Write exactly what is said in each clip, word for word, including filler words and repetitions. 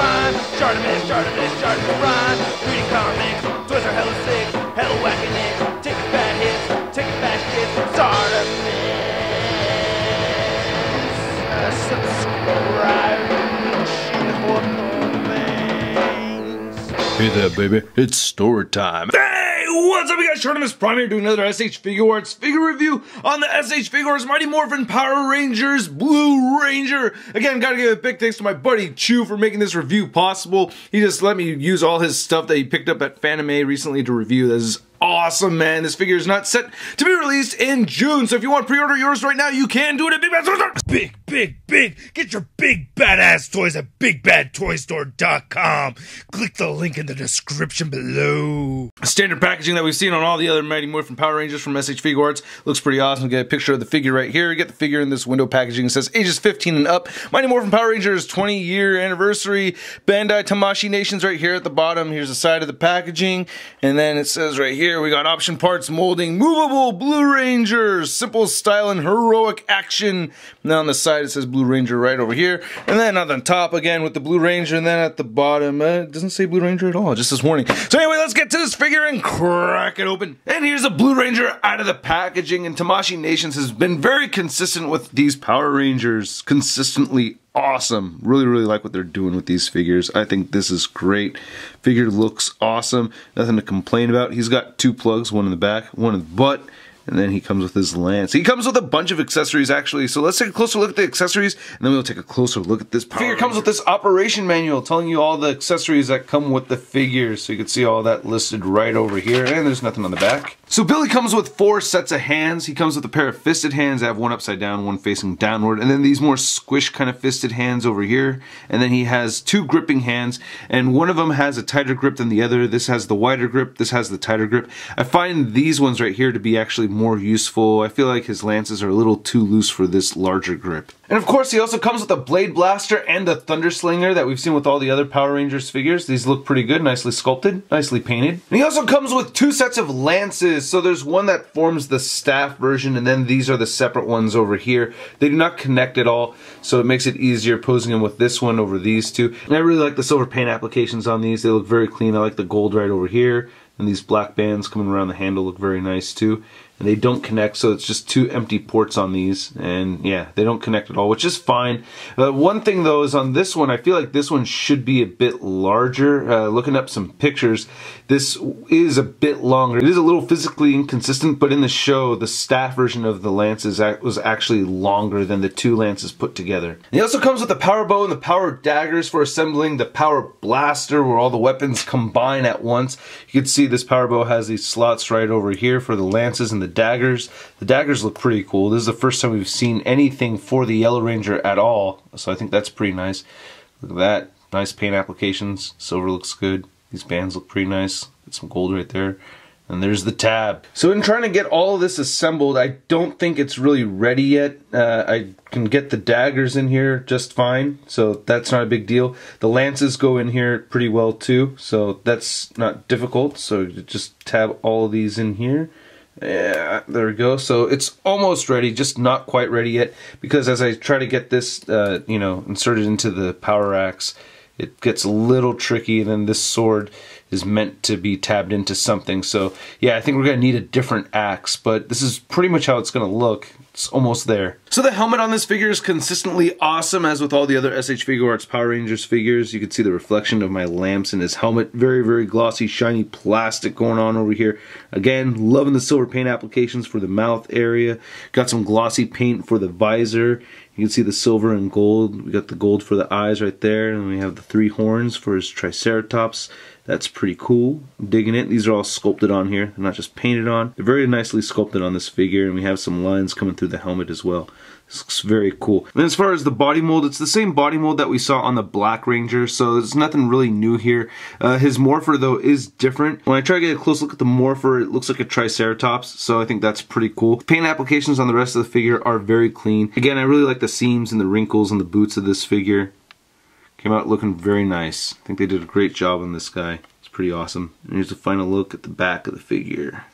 Prime, Shartimus, Shartimus, Shartimus Prime, reading comics, toys are hella sick, hella whacking it, taking bad hits, taking bad hits, Shartimus, subscribe, shit for comments. Hey there, baby, it's story time. What's up, you guys? Shartimus Prime here doing another S H Figuarts figure review on the S H Figuarts Mighty Morphin Power Rangers Blue Ranger. Again, gotta give a big thanks to my buddy Chew for making this review possible. He just let me use all his stuff that he picked up at Fanime recently to review. This is awesome, man. This figure is not set to be released in June, so if you want to pre-order yours right now, you can do it at Big Bad Toy Store. Big, big, big. Get your big badass toys at big bad toy store dot com. Click the link in the description below. Standard packaging that we've seen on all the other Mighty Morphin Power Rangers from S H Figuarts looks pretty awesome. Get a picture of the figure right here. Get the figure in this window packaging. It says ages fifteen and up. Mighty Morphin Power Rangers twenty year anniversary. Bandai Tamashii Nations right here at the bottom. Here's the side of the packaging, and then it says right here, we got option parts, molding, movable, Blue Ranger, simple style and heroic action. Now on the side it says Blue Ranger right over here. And then on the top again with the Blue Ranger, and then at the bottom, uh, it doesn't say Blue Ranger at all, just this warning. So anyway, let's get to this figure and crack it open. And here's a Blue Ranger out of the packaging, and Tamashii Nations has been very consistent with these Power Rangers. Consistently awesome. Really, really like what they're doing with these figures. I think this is great. Figure looks awesome. Nothing to complain about. He's got two plugs, one in the back, one in the butt, and then he comes with his lance. He comes with a bunch of accessories, actually. So let's take a closer look at the accessories, and then we'll take a closer look at this Power Ranger. Figure comes with this operation manual telling you all the accessories that come with the figure. So you can see all that listed right over here, and there's nothing on the back. So Billy comes with four sets of hands. He comes with a pair of fisted hands that have one upside down, one facing downward, and then these more squish kind of fisted hands over here. And then he has two gripping hands, and one of them has a tighter grip than the other. This has the wider grip, this has the tighter grip. I find these ones right here to be actually more useful. I feel like his lances are a little too loose for this larger grip. And of course, he also comes with a blade blaster and the thunder slinger that we've seen with all the other Power Rangers figures. These look pretty good, nicely sculpted, nicely painted. And he also comes with two sets of lances. So there's one that forms the staff version, and then these are the separate ones over here. They do not connect at all, so it makes it easier posing them with this one over these two. And I really like the silver paint applications on these. They look very clean. I like the gold right over here, and these black bands coming around the handle look very nice too. And they don't connect, so it's just two empty ports on these, and yeah, they don't connect at all, which is fine. Uh, one thing though is on this one, I feel like this one should be a bit larger. Uh, looking up some pictures, this is a bit longer. It is a little physically inconsistent, but in the show, the staff version of the lances was actually longer than the two lances put together. And it also comes with the power bow and the power daggers for assembling, the power blaster where all the weapons combine at once. You can see this power bow has these slots right over here for the lances and the daggers. The daggers look pretty cool. This is the first time we've seen anything for the Yellow Ranger at all, so I think that's pretty nice. Look at that. Nice paint applications. Silver looks good. These bands look pretty nice. Got some gold right there. And there's the tab. So in trying to get all of this assembled, I don't think it's really ready yet. Uh, I can get the daggers in here just fine, so that's not a big deal. The lances go in here pretty well too, so that's not difficult. So just tab all of these in here. Yeah, there we go. So it's almost ready, just not quite ready yet, because as I try to get this, uh, you know, inserted into the power axe, it gets a little tricky, and then this sword is meant to be tabbed into something. So yeah, I think we're gonna need a different axe, but this is pretty much how it's gonna look. It's almost there. So the helmet on this figure is consistently awesome, as with all the other S H Figuarts Power Rangers figures. You can see the reflection of my lamps in his helmet. Very, very glossy, shiny plastic going on over here. Again, loving the silver paint applications for the mouth area. Got some glossy paint for the visor. You can see the silver and gold. We got the gold for the eyes right there, and we have the three horns for his triceratops. That's pretty cool. I'm digging it. These are all sculpted on here. They're not just painted on. They're very nicely sculpted on this figure, and we have some lines coming through the helmet as well. This looks very cool. And as far as the body mold, it's the same body mold that we saw on the Black Ranger, so there's nothing really new here. Uh, his morpher, though, is different. When I try to get a close look at the morpher, it looks like a triceratops, so I think that's pretty cool. The paint applications on the rest of the figure are very clean. Again, I really like the seams and the wrinkles and the boots of this figure. Came out looking very nice. I think they did a great job on this guy. It's pretty awesome. And here's a final look at the back of the figure.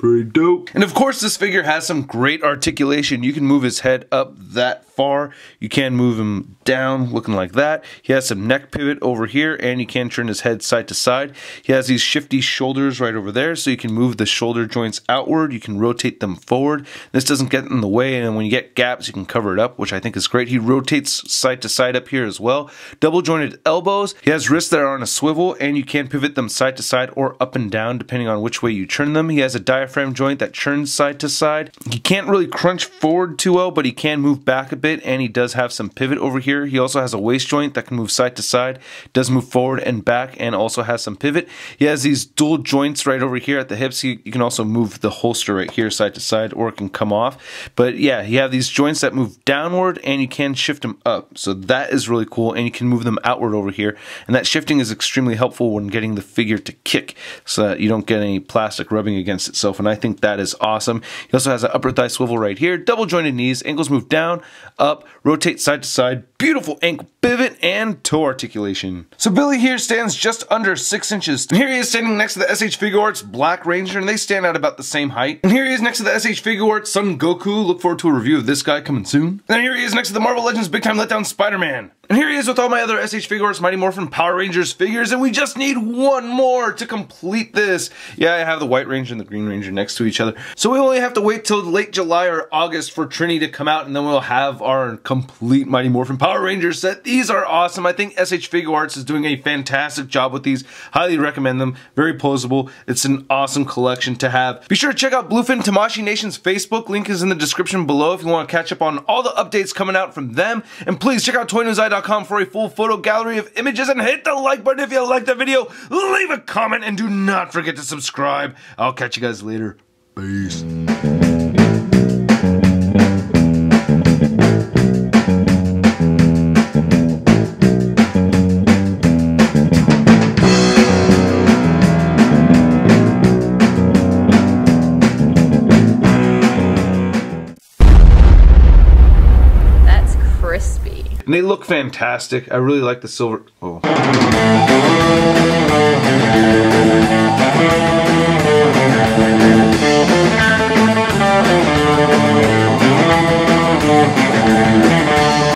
Pretty dope. And of course this figure has some great articulation. You can move his head up that far. You can move him down looking like that. He has some neck pivot over here and you can turn his head side to side. He has these shifty shoulders right over there, so you can move the shoulder joints outward. You can rotate them forward. This doesn't get in the way, and when you get gaps you can cover it up, which I think is great. He rotates side to side up here as well. Double jointed elbows. He has wrists that are on a swivel and you can pivot them side to side or up and down depending on which way you turn them. He has a diaphragm Frame joint that churns side to side. He can't really crunch forward too well, but he can move back a bit, and he does have some pivot over here. He also has a waist joint that can move side to side, does move forward and back, and also has some pivot. He has these dual joints right over here at the hips. He, you can also move the holster right here side to side, or it can come off. But yeah, you have these joints that move downward, and you can shift them up. So that is really cool, and you can move them outward over here. And that shifting is extremely helpful when getting the figure to kick, so that you don't get any plastic rubbing against itself. And I think that is awesome. He also has an upper thigh swivel right here, double jointed knees, ankles move down, up, rotate side to side, beautiful ankle pivot and toe articulation. So Billy here stands just under six inches. And here he is standing next to the S H Figuarts Black Ranger, and they stand out about the same height. And here he is next to the S H Figuarts Son Goku. Look forward to a review of this guy coming soon. And then here he is next to the Marvel Legends Big Time Letdown Spider-Man. And here he is with all my other S H Figuarts Mighty Morphin Power Rangers figures, and we just need one more to complete this. Yeah, I have the White Ranger and the Green Ranger next to each other. So we only have to wait till late July or August for Trini to come out, and then we'll have our complete Mighty Morphin Power Rangers set. These are awesome. I think S H Figuarts is doing a fantastic job with these. Highly recommend them. Very posable. It's an awesome collection to have. Be sure to check out Bluefin Tamashii Nations Facebook. Link is in the description below if you want to catch up on all the updates coming out from them. And please check out Toy News Eye dot com for a full photo gallery of images, and hit the like button if you liked the video. Leave a comment and do not forget to subscribe. I'll catch you guys later. Peace. And they look fantastic. I really like the silver. Oh.